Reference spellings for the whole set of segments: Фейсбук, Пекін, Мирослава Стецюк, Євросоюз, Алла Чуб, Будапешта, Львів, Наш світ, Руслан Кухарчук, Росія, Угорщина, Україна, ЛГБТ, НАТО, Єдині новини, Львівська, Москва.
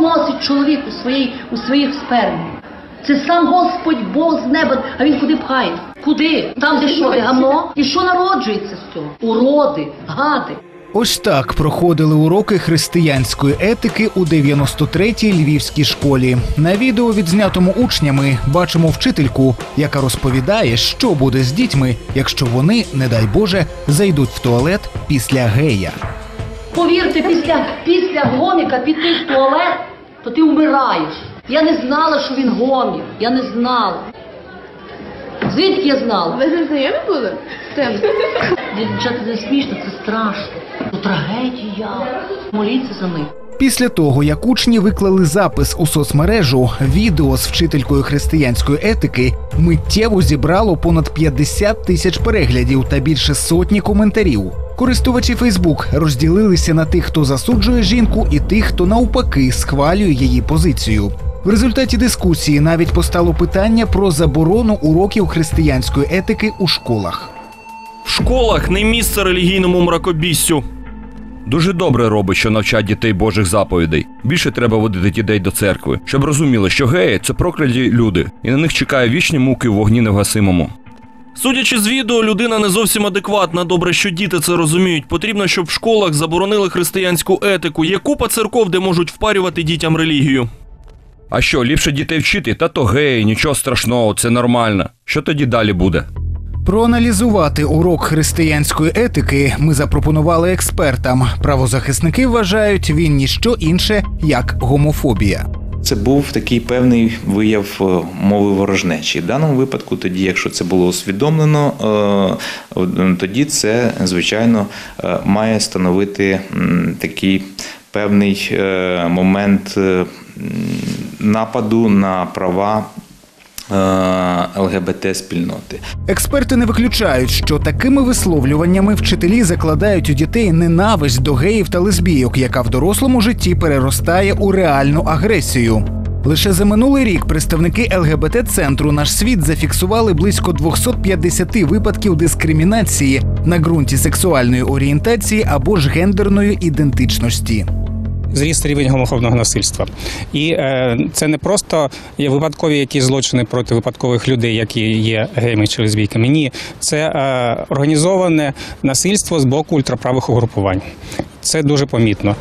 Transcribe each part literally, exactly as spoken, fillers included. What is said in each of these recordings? носить чоловік у, своїй, у своїх спермі? Це сам Господь Бог з неба, а він куди пхає? Куди? Там, де що, гамно? І що народжується з цього? Уроди, гади. Ось так проходили уроки християнської етики у дев'яносто третій львівській школі. На відео, відзнятому учнями, бачимо вчительку, яка розповідає, що буде з дітьми, якщо вони, не дай Боже, зайдуть в туалет після гея. Повірте, після, після гоміка піти в туалет, то ти вмираєш. Я не знала, що він гомік. Я не знала. Звідки я знала? Ви не знайомі були? Дівчата, не смішно, це страшно. Це трагедія. Моліться за них. Після того, як учні виклали запис у соцмережу, відео з вчителькою християнської етики миттєво зібрало понад п'ятдесят тисяч переглядів та більше сотні коментарів. Користувачі Фейсбук розділилися на тих, хто засуджує жінку, і тих, хто навпаки схвалює її позицію. В результаті дискусії навіть постало питання про заборону уроків християнської етики у школах. В школах не місце релігійному мракобіссю. Дуже добре робить, що навчать дітей Божих заповідей. Більше треба водити дітей до церкви, щоб розуміли, що геї – це прокляті люди, і на них чекає вічні муки в вогні невгасимому. Судячи з відео, людина не зовсім адекватна. Добре, що діти це розуміють. Потрібно, щоб в школах заборонили християнську етику. Є купа церков, де можуть впарювати дітям релігію. А що, ліпше дітей вчити? Та то геї, нічого страшного, це нормально. Що тоді далі буде? Проаналізувати урок християнської етики ми запропонували експертам. Правозахисники вважають, він ніщо інше, як гомофобія. Це був такий певний вияв мови ворожнечі. В даному випадку, тоді, якщо це було усвідомлено, тоді це, звичайно, має становити такий певний момент нападу на права ЛГБТ-спільноти. Експерти не виключають, що такими висловлюваннями вчителі закладають у дітей ненависть до геїв та лесбійок, яка в дорослому житті переростає у реальну агресію. Лише за минулий рік представники ЛГБТ-центру «Наш світ» зафіксували близько двісті п'ятдесят випадків дискримінації на ґрунті сексуальної орієнтації або ж гендерної ідентичності. Зріс рівень гомофобного насильства. І е, це не просто випадкові якісь злочини проти випадкових людей, які є геями чи лесбійками. Ні, це е, організоване насильство з боку ультраправих угрупувань. Це дуже помітно.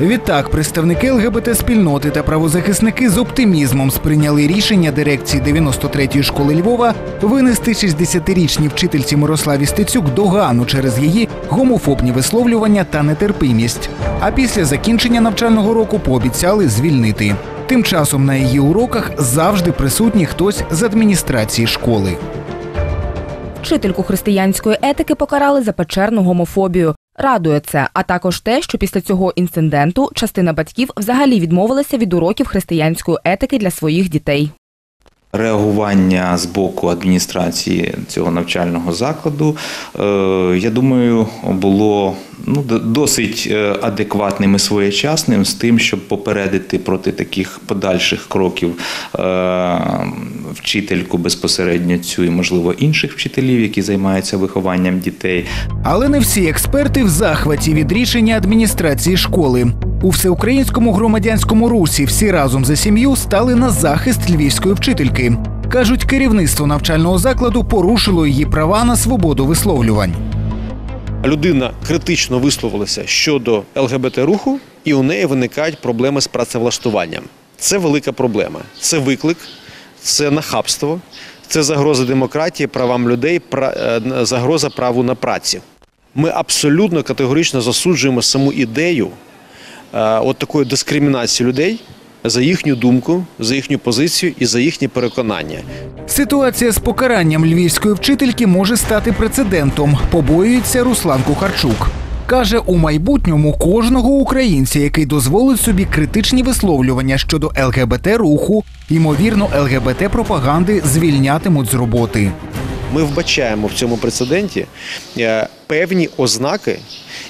Відтак, представники ЛГБТ-спільноти та правозахисники з оптимізмом сприйняли рішення дирекції дев'яносто третьої школи Львова винести шістдесятирічній вчительці Мирославі Стецюк догану через її гомофобні висловлювання та нетерпимість. А після закінчення навчального року пообіцяли звільнити. Тим часом на її уроках завжди присутній хтось з адміністрації школи. Вчительку християнської етики покарали за печерну гомофобію. Радує це, а також те, що після цього інциденту частина батьків взагалі відмовилася від уроків християнської етики для своїх дітей. Реагування з боку адміністрації цього навчального закладу, я думаю, було ну, досить адекватним і своєчасним з тим, щоб попередити проти таких подальших кроків вчительку безпосередньо цю і, можливо, інших вчителів, які займаються вихованням дітей. Але не всі експерти в захваті від рішення адміністрації школи. У всеукраїнському громадянському русі «Всі разом за сім'ю» стали на захист львівської вчительки. Кажуть, керівництво навчального закладу порушило її права на свободу висловлювань. Людина критично висловилася щодо ЛГБТ-руху, і у неї виникають проблеми з працевлаштуванням. Це велика проблема. Це виклик, це нахабство, це загроза демократії, правам людей, загроза праву на працю. Ми абсолютно категорично засуджуємо саму ідею от такої дискримінації людей за їхню думку, за їхню позицію і за їхні переконання. Ситуація з покаранням львівської вчительки може стати прецедентом, побоюється Руслан Кухарчук. Каже, у майбутньому кожного українця, який дозволить собі критичні висловлювання щодо ЛГБТ-руху, ймовірно, ЛГБТ-пропаганди звільнятимуть з роботи. Ми вбачаємо в цьому прецеденті певні ознаки,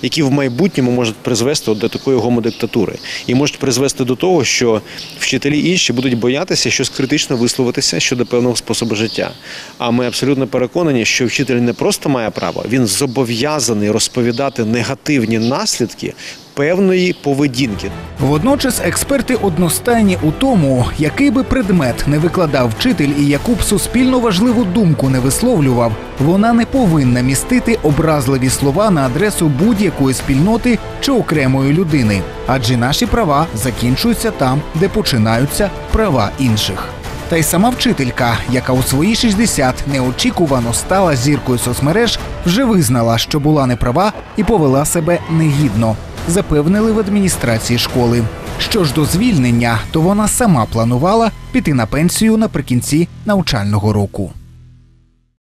які в майбутньому можуть призвести до такої гомодиктатури. І можуть призвести до того, що вчителі інші будуть боятися щось критично висловитися щодо певного способу життя. А ми абсолютно переконані, що вчитель не просто має право, він зобов'язаний розповідати негативні наслідки певної поведінки. Водночас експерти одностайні у тому, який би предмет не викладав вчитель і яку б суспільно важливу думку не висловлював, вона не повинна містити образливі слова на адресу будь-якої спільноти чи окремої людини. Адже наші права закінчуються там, де починаються права інших. Та й сама вчителька, яка у свої шістдесят неочікувано стала зіркою соцмереж, вже визнала, що була неправа і повела себе негідно, запевнили в адміністрації школи. Що ж до звільнення, то вона сама планувала піти на пенсію наприкінці навчального року.